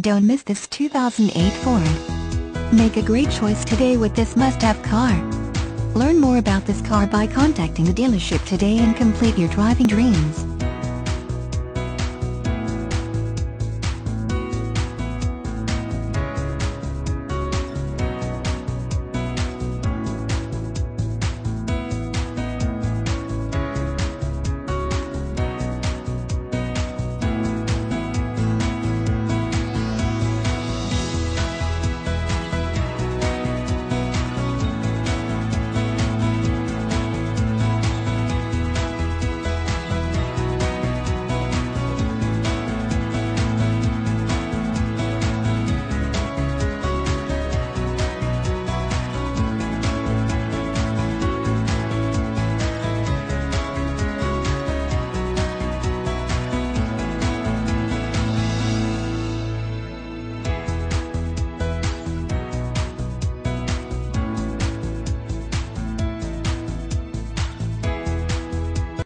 Don't miss this 2008 Ford. Make a great choice today with this must-have car. Learn more about this car by contacting the dealership today and complete your driving dreams.